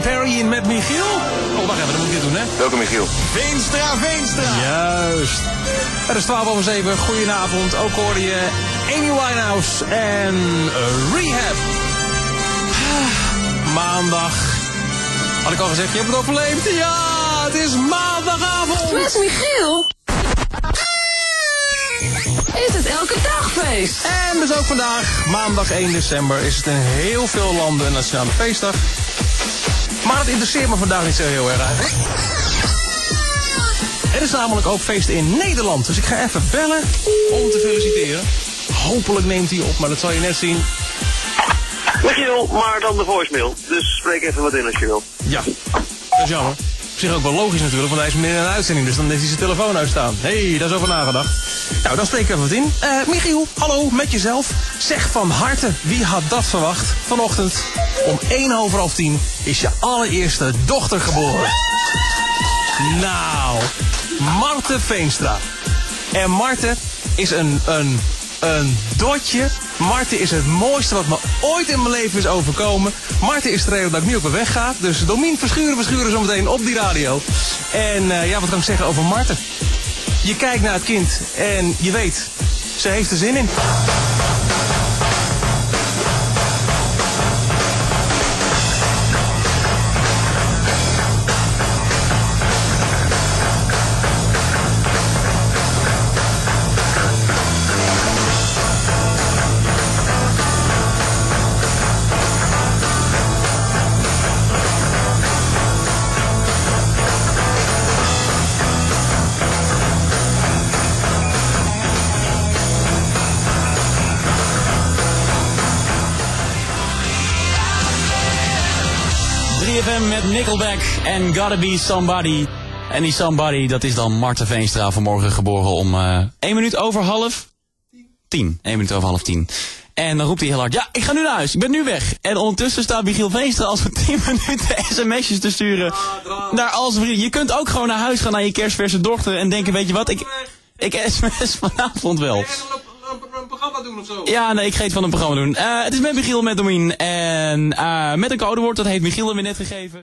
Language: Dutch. Katy Perry in met Michiel. Oh, wacht even, dat moet ik dit doen, hè? Welke Michiel? Veenstra. Juist. Het is 12:12. Goedenavond. Ook hoorde je Amy Winehouse en Rehab. Maandag. Had ik al gezegd, je hebt het overleefd. Ja, het is maandagavond. Met Michiel. Is het elke dag feest? En dus ook vandaag, maandag 1 december, is het in heel veel landen een nationale feestdag. Maar het interesseert me vandaag niet zo heel erg eigenlijk. Er is namelijk ook feest in Nederland, dus ik ga even bellen om te feliciteren. Hopelijk neemt hij op, maar dat zal je net zien. Michiel, maar dan de voicemail. Dus spreek even wat in als je wil. Ja, dat is jammer. Op zich ook wel logisch natuurlijk, want hij is midden in een uitzending, dus dan heeft hij zijn telefoon uitstaan. Hé, daar is over nagedacht. Nou, dan spreken we even wat in. Michiel, hallo, met jezelf. Zeg van harte, wie had dat verwacht? Vanochtend om 10:01 is je allereerste dochter geboren. Nou, Marthe Veenstra. En Marthe is een dotje. Marthe is het mooiste wat me ooit in mijn leven is overkomen. Marthe is de reden dat ik nu op mijn weg ga. Dus Domien Verschuuren zometeen op die radio. En ja, wat kan ik zeggen over Marthe? Je kijkt naar het kind en je weet, ze heeft er zin in. Met Nickelback en Gotta Be Somebody. En die somebody, dat is dan Marthe Veenstra, vanmorgen geboren om 10 minuut over half 10. En dan roept hij heel hard, ja, ik ga nu naar huis, ik ben nu weg. En ondertussen staat Michiel Veenstra al zo'n 10 minuten sms'jes te sturen naar al zijn vrienden. Je kunt ook gewoon naar huis gaan naar je kerstverse dochter en denken, weet je wat, ik sms vanavond wel. Een programma doen of zo? Ja, nee, ik ga iets van een programma doen. Het is met Michiel, met Domien en met een codewoord, dat heeft Michiel hem weer net gegeven.